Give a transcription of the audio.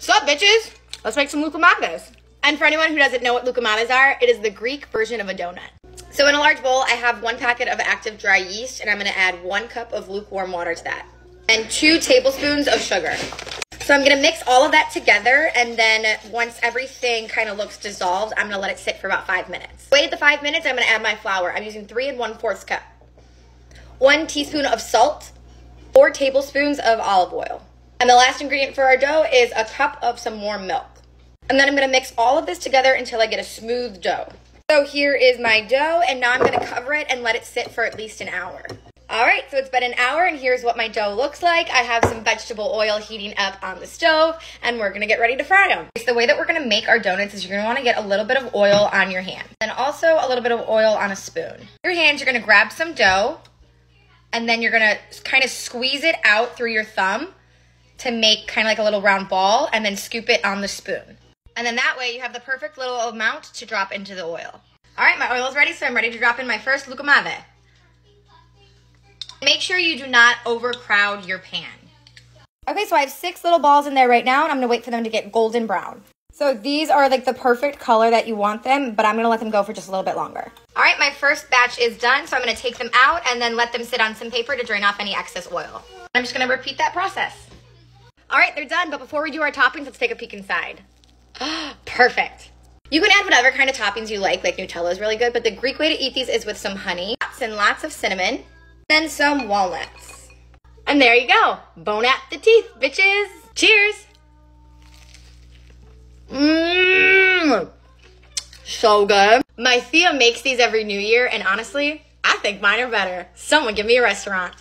Sup, bitches? Let's make some loukoumades. And for anyone who doesn't know what loukoumades are, it is the Greek version of a donut. So in a large bowl, I have 1 packet of active dry yeast, and I'm gonna add 1 cup of lukewarm water to that, and 2 tablespoons of sugar. So I'm gonna mix all of that together, and then once everything kind of looks dissolved, I'm gonna let it sit for about 5 minutes. Wait the 5 minutes, I'm gonna add my flour. I'm using 3 1/4 cup. 1 teaspoon of salt, 4 tablespoons of olive oil. And the last ingredient for our dough is 1 cup of some warm milk. And then I'm gonna mix all of this together until I get a smooth dough. So here is my dough, and now I'm gonna cover it and let it sit for at least an hour. All right, so it's been an hour, and here's what my dough looks like. I have some vegetable oil heating up on the stove, and we're gonna get ready to fry them. So the way that we're gonna make our donuts is you're gonna wanna get a little bit of oil on your hand, and also a little bit of oil on a spoon. With your hands, you're gonna grab some dough, and then you're gonna kind of squeeze it out through your thumb to make kind of like a little round ball, and then scoop it on the spoon. And then that way you have the perfect little amount to drop into the oil. All right, my oil's ready, so I'm ready to drop in my first loukoumade. Make sure you do not overcrowd your pan. Okay, so I have 6 little balls in there right now, and I'm gonna wait for them to get golden brown. So these are like the perfect color that you want them, but I'm gonna let them go for just a little bit longer. All right, my first batch is done, so I'm gonna take them out and then let them sit on some paper to drain off any excess oil. I'm just gonna repeat that process. All right, they're done, but before we do our toppings, let's take a peek inside. Perfect. You can add whatever kind of toppings you like Nutella is really good, but the Greek way to eat these is with some honey, lots and lots of cinnamon, and some walnuts. And there you go. Bon appetit, bitches. Cheers. Mmm. So good. My Thea makes these every New Year, and honestly, I think mine are better. Someone give me a restaurant.